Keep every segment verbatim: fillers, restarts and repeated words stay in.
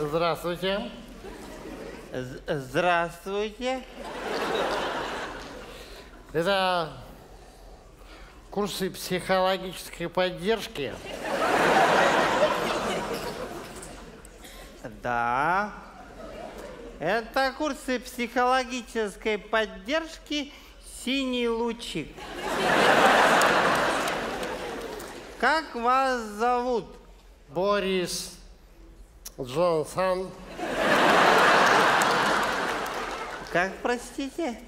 Здравствуйте. Здравствуйте. Это курсы психологической поддержки. Да. Это курсы психологической поддержки «Синий лучик». Как вас зовут? Борис Джонсон. Как, простите?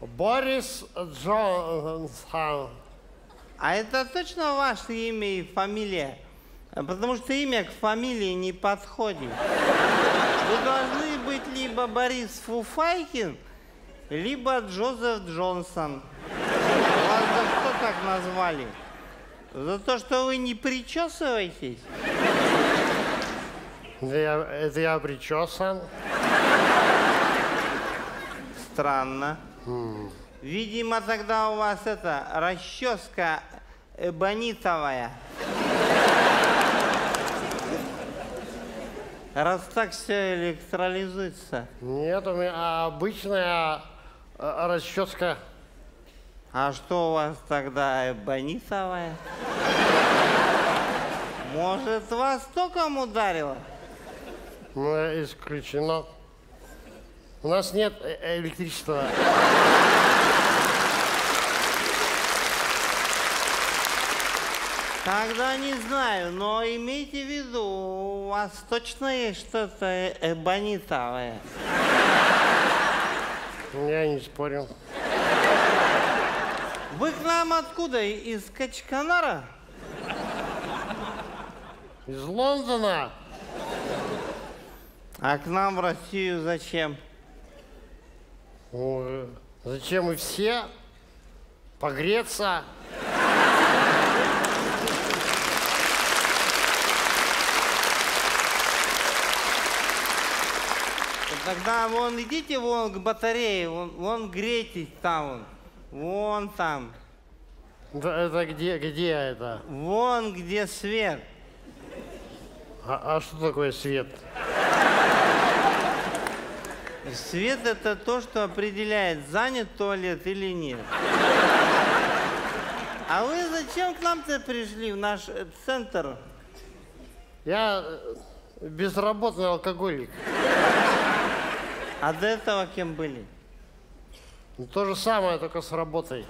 Борис Джонсон. А это точно ваше имя и фамилия? Потому что имя к фамилии не подходит. Вы должны быть либо Борис Фуфайкин, либо Джозеф Джонсон. Вас за что так назвали? За то, что вы не причесываетесь? Я, это я причесан. Странно. Mm. Видимо, тогда у вас это расческа эбонитовая. Раз так все электролизуется. Нет, у меня обычная расческа. А что у вас тогда эбонитовая? Может, вас током ударило? Ну, исключено. У нас нет э электричества. Тогда не знаю, но имейте в виду, у вас точно есть что-то эбонитовое. Я не спорю. Вы к нам откуда? Из Качканара? Из Лондона. А к нам в Россию зачем? О, зачем и все? Погреться. Тогда вон идите вон к батарее, вон, вон грейтесь там, вон там. Да, это где, где это? Вон где свет. А, а что такое свет? Свет — это то, что определяет, занят туалет или нет. А вы зачем к нам-то пришли, в наш центр? Я безработный алкоголик. А до этого кем были? То же самое, только с работой.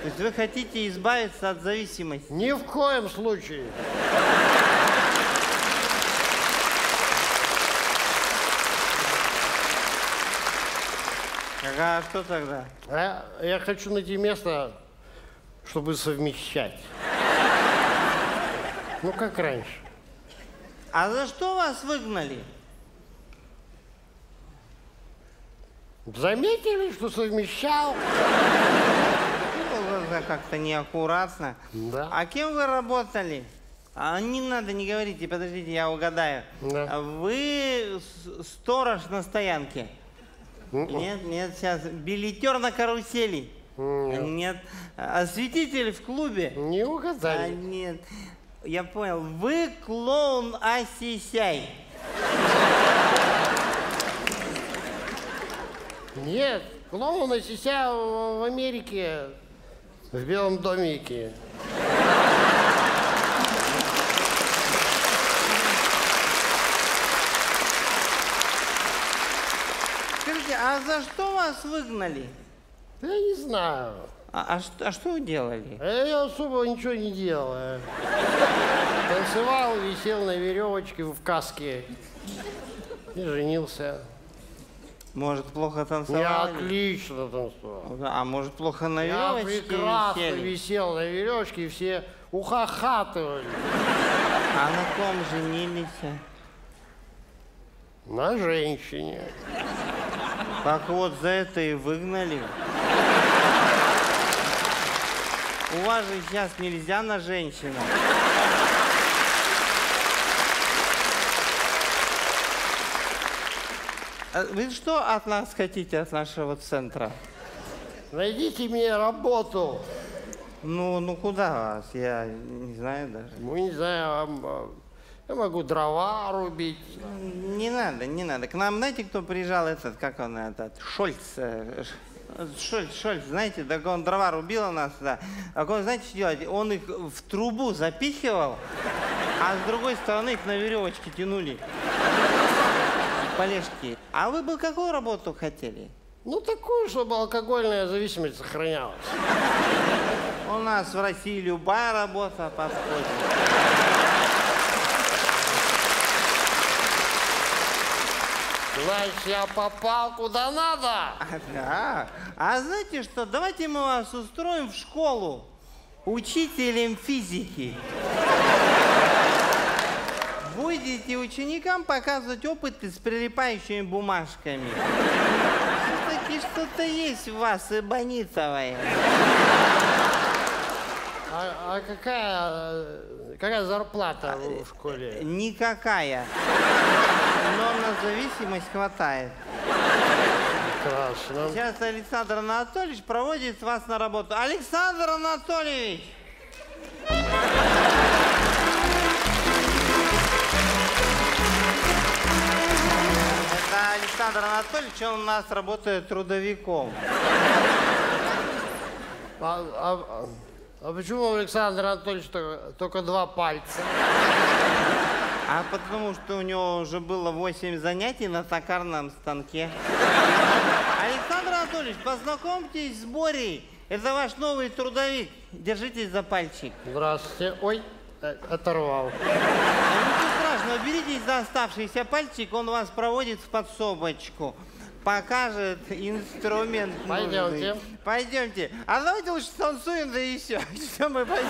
То есть вы хотите избавиться от зависимости? Ни в коем случае. А что тогда? А, я хочу найти место, чтобы совмещать. Ну, как раньше. А за что вас выгнали? Заметили, что совмещал? Ну, как-то неаккуратно. Да. А кем вы работали? А не надо, не говорите, подождите, я угадаю. Да. Вы сторож на стоянке? Mm -mm. Нет, нет, сейчас. Билетер на карусели? Mm. Нет. Осветитель в клубе? Не угадали. А, нет. Я понял. Вы клоун Асисяй. Нет, клоун Асисяй в Америке, в Белом домике. Скажите, а за что вас выгнали? Да я не знаю. А, а, а что вы делали? Я особо ничего не делал. Танцевал, висел на веревочке в каске и женился. Может, плохо танцевал? Я отлично танцевал. А может, плохо на веревочке? Я прекрасно висели? висел на веревочке, и все ухахатывали. А на ком женились? На женщине. Так вот, за это и выгнали. У вас же сейчас нельзя на женщину. Вы что от нас хотите, от нашего центра? Найдите мне работу. Ну, ну куда вас? Я не знаю даже. Ну, не знаю, я могу дрова рубить. Не надо, не надо. К нам, знаете, кто приезжал, этот, как он, этот, Шольц. Шольц, Шольц, знаете, так он дрова рубил у нас, да. А он, знаете, что делать? Он их в трубу запихивал, а с другой стороны их на веревочке тянули. Полежки. А вы бы какую работу хотели? Ну, такую, чтобы алкогольная зависимость сохранялась. У нас в России любая работа подходит. Значит, я попал куда надо. А, да. А знаете что, давайте мы вас устроим в школу учителем физики. Будете ученикам показывать опыты с прилипающими бумажками. Все-таки что-то есть в вас, эбонитовое. А, а какая, какая зарплата в школе? Никакая. Но на зависимость хватает. Прекрасно. Сейчас Александр Анатольевич проводит вас на работу. Александр Анатольевич! Это Александр Анатольевич, он у нас работает трудовиком. А, а, а почему у Александра Анатольевича только, только два пальца? А потому что у него уже было восемь занятий на токарном станке. Александр Анатольевич, познакомьтесь с Борей. Это ваш новый трудовик. Держитесь за пальчик. Здравствуйте. Ой, оторвал. Ничего страшного, беритесь за оставшийся пальчик, он вас проводит в подсобочку. Покажет инструмент. Пойдемте. Пойдемте. А давайте лучше станцуем, да и все. Все, мы пойдем.